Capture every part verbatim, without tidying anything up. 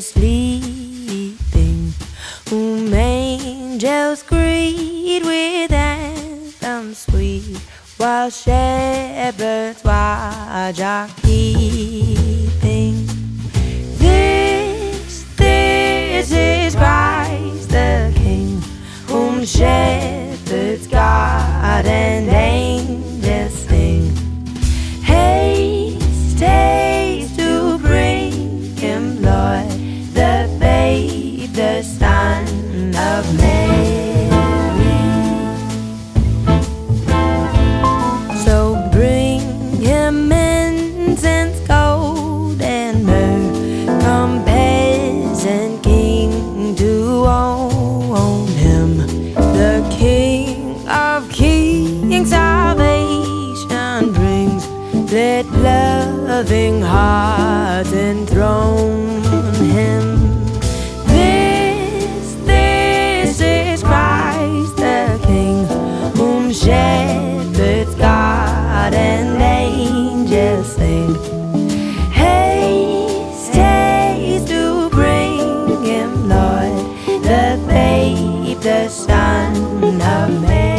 is sleeping, whom angels greet with anthems sweet, while shepherds watch are keeping. This, this is Christ the King, whom shepherds guard and angels sing. Haste, haste to bring Him, Lord, the babe, the Son of Man. Let loving hearts enthrone Him. This, this is Christ the King, whom shepherds guard and angels sing. Haste, haste to bring Him, Lord, the babe, the Son of Man.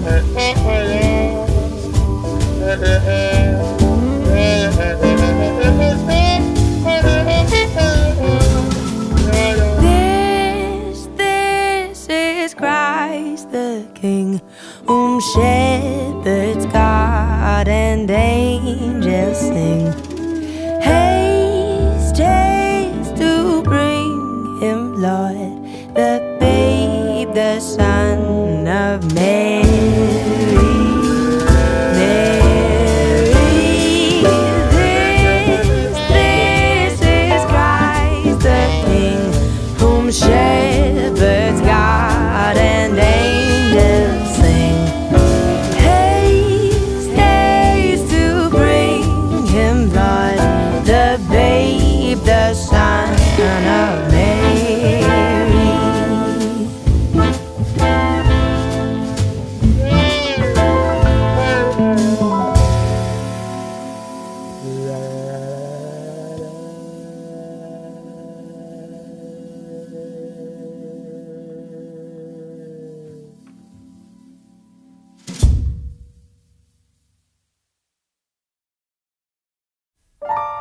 This, this is Christ the King, whom shepherds guard and angels sing. Haste, haste to bring Him, Lord, the babe, the Son of Man.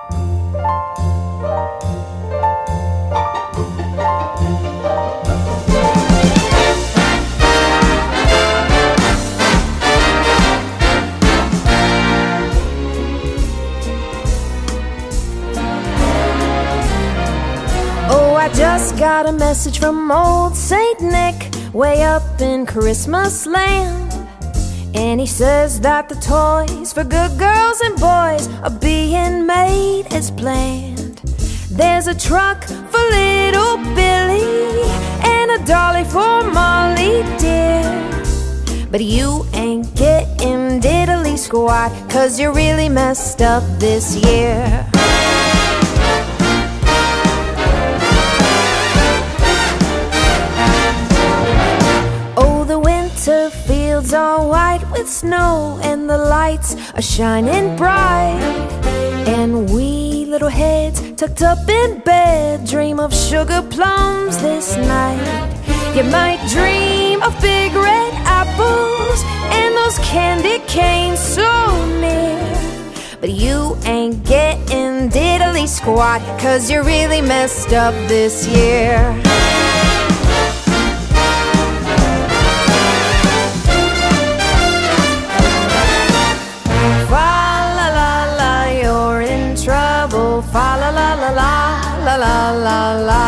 Shepherds guard and angels sing. Haste, haste to bring Him, Lord, the babe, the Son of Mary. Just got a message from old Saint Nick, way up in Christmas land. And he says that the toys for good girls and boys are being made as planned. There's a truck for little Billy and a dolly for Molly dear. But you ain't getting diddly squat, 'cause you really messed up this year. The fields are white with snow and the lights are shining bright, and we little heads tucked up in bed dream of sugar plums this night. You might dream of big red apples and those candy canes so near, but you ain't getting diddly squat, 'cause you really messed up this year. La la la.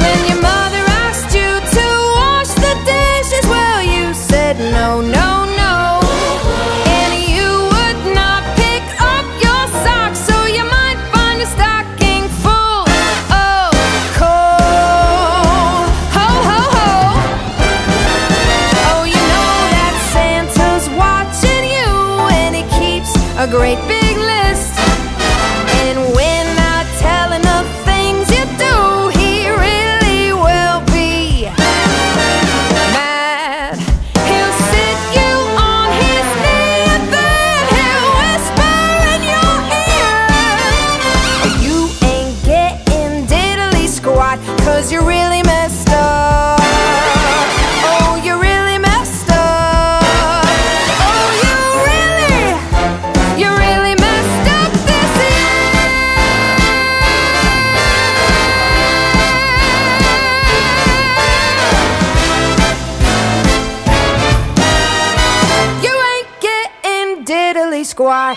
When your mother asked you to wash the dishes, well, you said no, no. Stock so you might find your stocking full. a great big list. And we're not telling the things you do, he really will be mad. He'll sit you on his knee and then he'll whisper in your ear, you ain't getting diddly squat, cause you're really messed up. Diddly squat.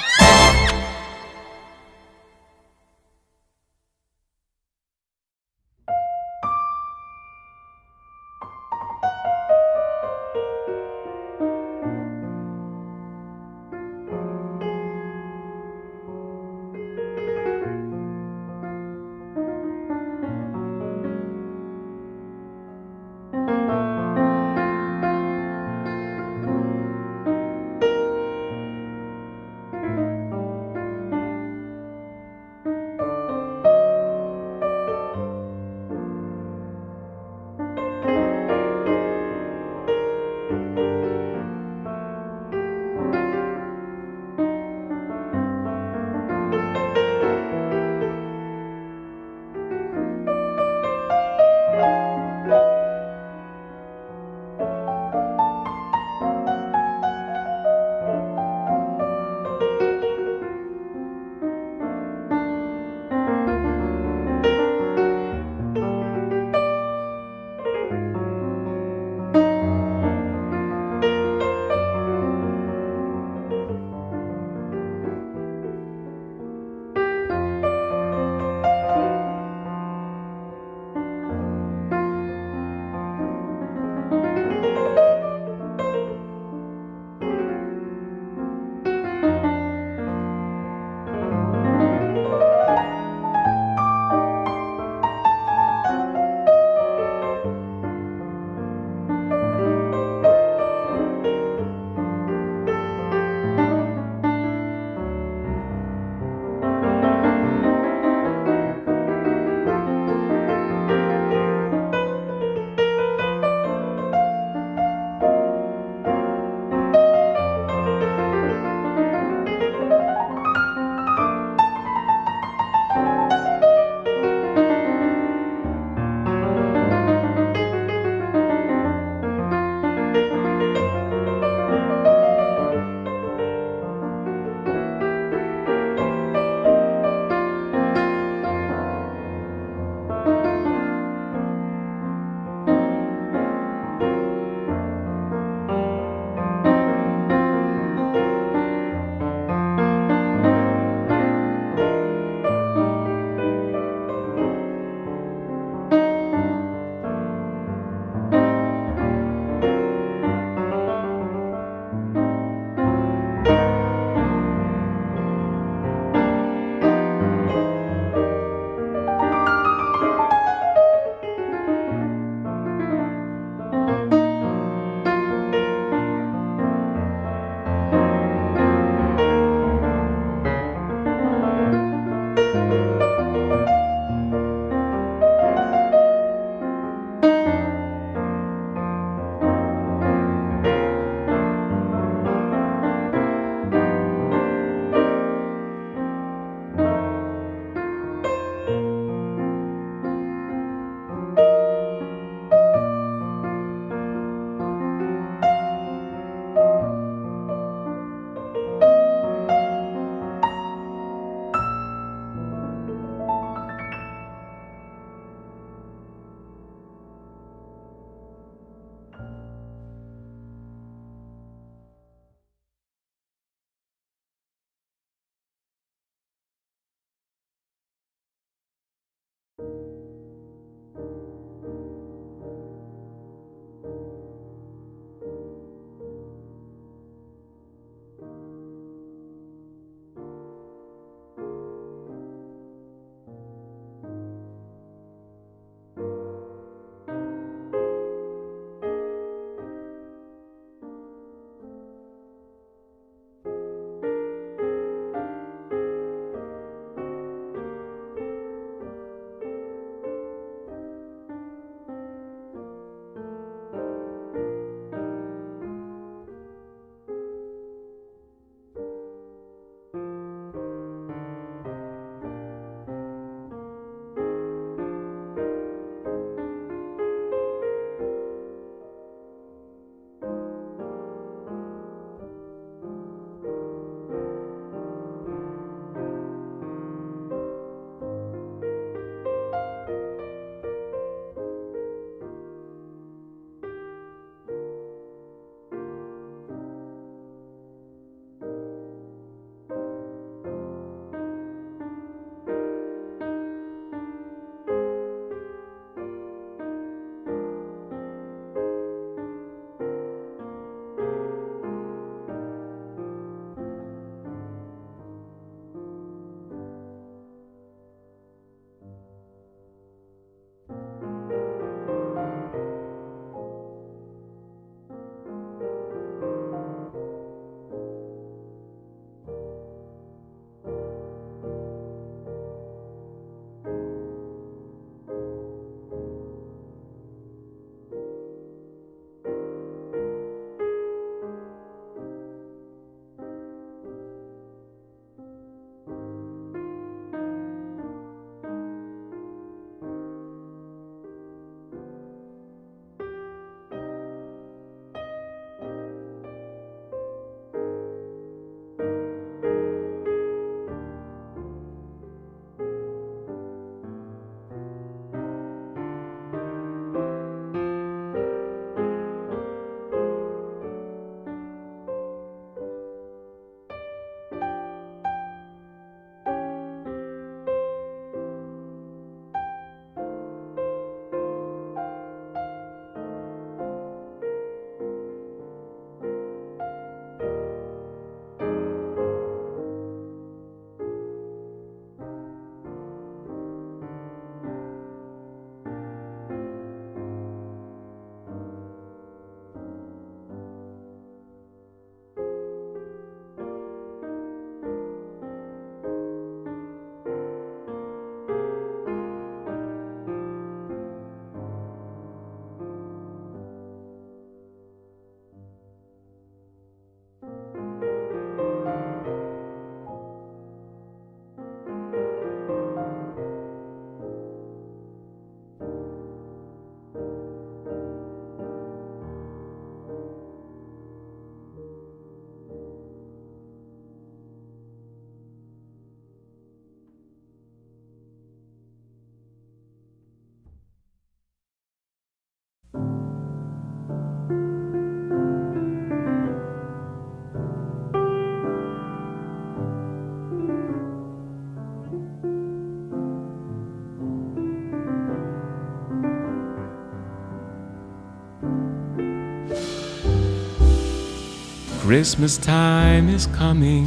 Christmas time is coming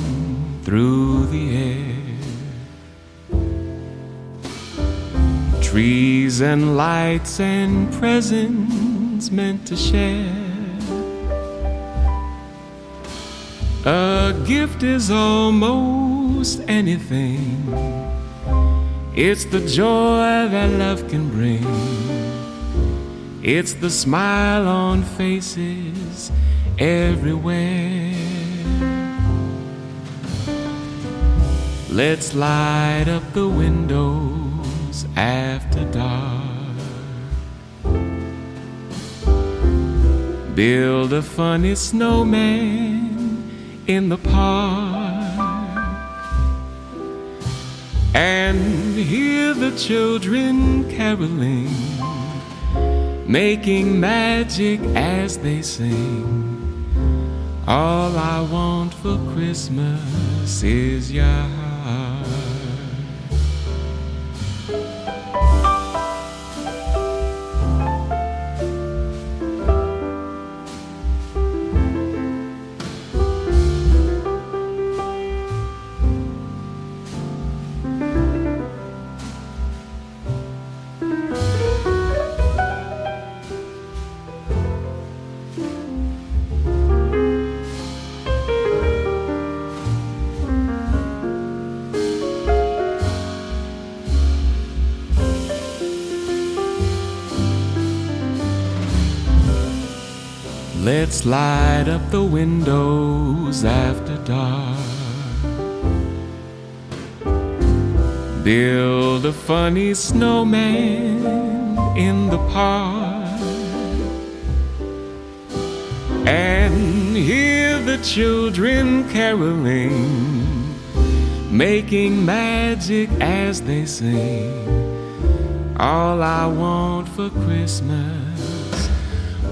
through the air. Trees and lights and presents meant to share. A gift is almost anything. It's the joy that love can bring. It's the smile on faces everywhere. Let's light up the windows after dark. Build a funny snowman in the park, and hear the children caroling, making magic as they sing. All I want for Christmas is your heart. Let's light up the windows after dark. Build a funny snowman in the park, and hear the children caroling, making magic as they sing. All I want for Christmas,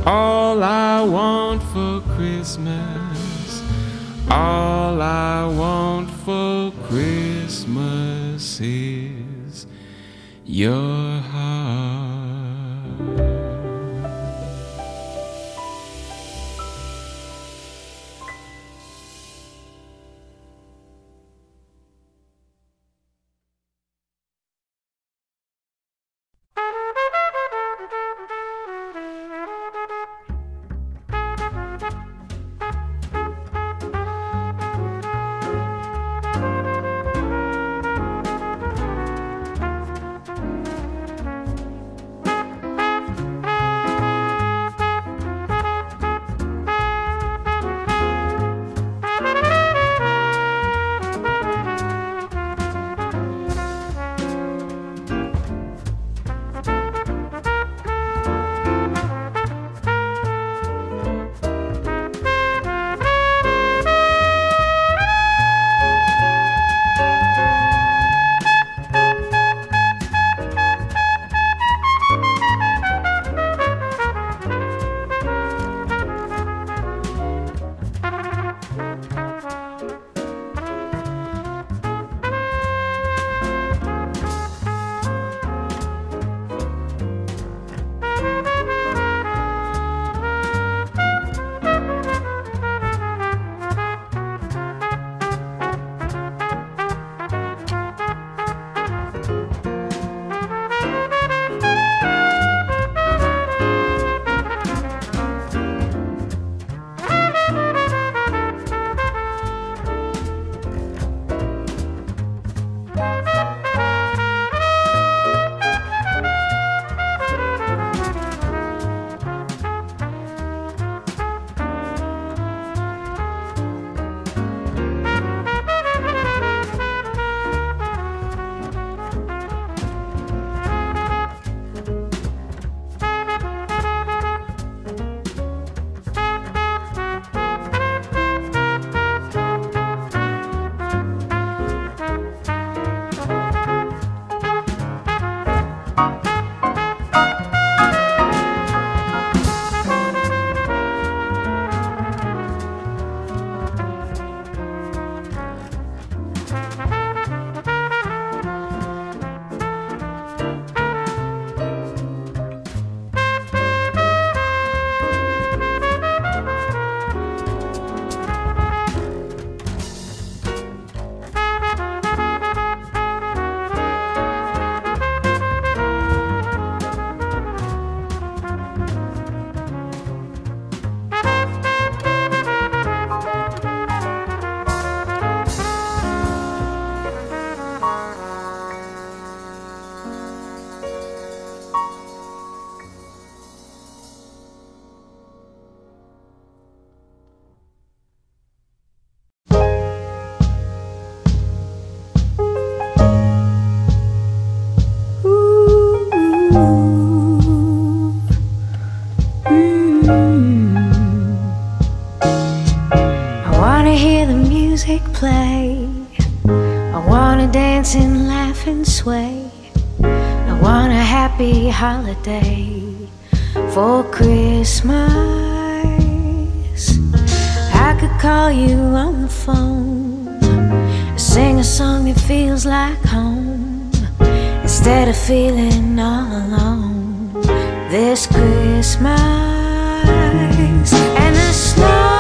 all I want for Christmas, all I want for Christmas is your heart. wanna dance and laugh and sway. I want a happy holiday for Christmas. I could call you on the phone, sing a song that feels like home, instead of feeling all alone this Christmas. And the snow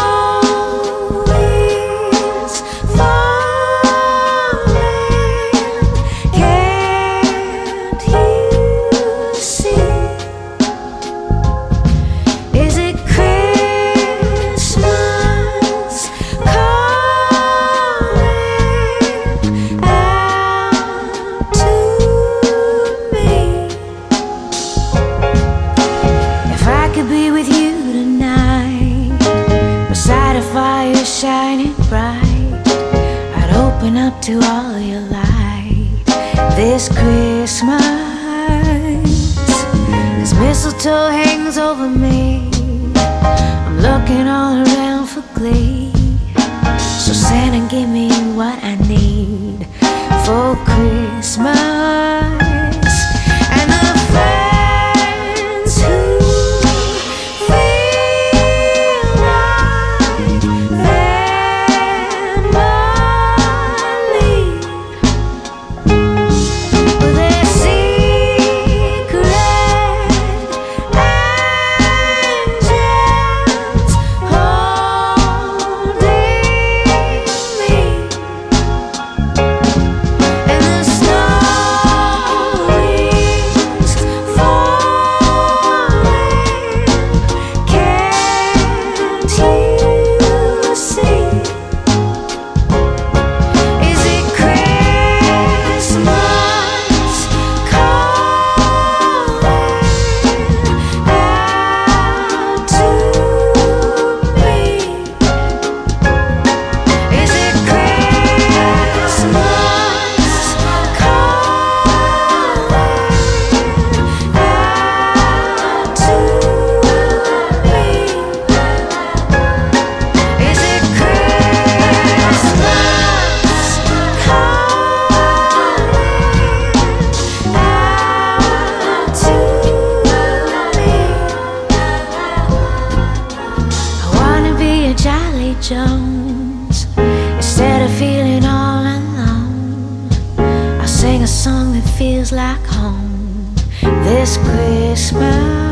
shining bright, I'd open up to all your light this Christmas. As mistletoe hangs over me, I'm looking all around for glee. So Santa, give me what I need for Christmas. Jones, instead of feeling all alone, I'll sing a song that feels like home this Christmas.